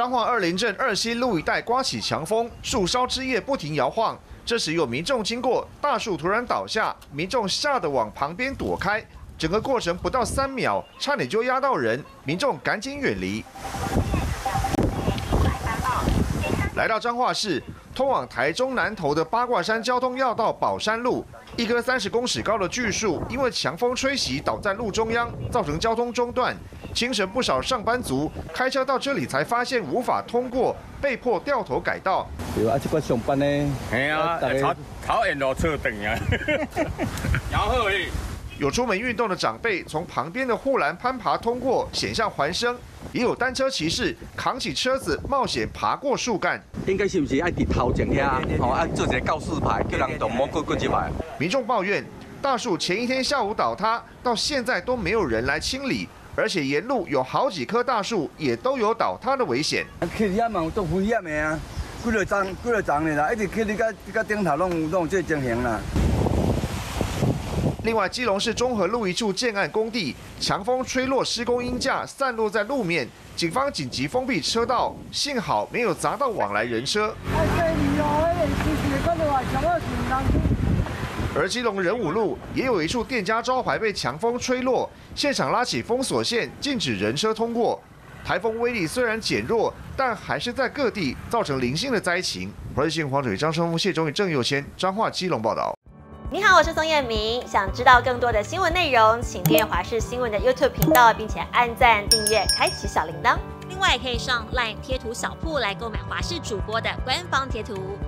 彰化二林镇二溪路一带刮起强风，树梢枝叶不停摇晃。这时有民众经过，大树突然倒下，民众吓得往旁边躲开。整个过程不到3秒，差点就压到人，民众赶紧远离。 来到彰化市，通往台中南投的八卦山交通要道宝山路，一棵30公尺高的巨树因为强风吹袭倒在路中央，造成交通中断。清晨不少上班族开车到这里才发现无法通过，被迫掉头改道。对啊，这个上班呢，嘿啊，头沿路车等啊，然后嘞。 有出门运动的长辈从旁边的护栏攀爬通过，险象环生；也有单车骑士扛起车子冒险爬过树干。应该是不是要低头前遐？哦，要做一个告示牌，叫人同莫过一摆。民众抱怨，大树前一天下午倒塌，到现在都没有人来清理，而且沿路有好几棵大树也都有倒塌的危险。去遐嘛有做危险的啊，几落丛的啦，一直去你到顶头拢有这情形啦。 另外，基隆市中和路一处建案工地，强风吹落施工鹰架，散落在路面，警方紧急封闭车道，幸好没有砸到往来人车。而基隆仁武路也有一处店家招牌被强风吹落，现场拉起封锁线，禁止人车通过。台风威力虽然减弱，但还是在各地造成零星的灾情。华视新闻黄子瑜、张胜夫、谢忠宇、郑佑先，彰化基隆报道。 你好，我是宋彦明。想知道更多的新闻内容，请订阅华视新闻的 YouTube 频道，并且按赞、订阅、开启小铃铛。另外，也可以上 LINE 贴图小铺来购买华视主播的官方贴图。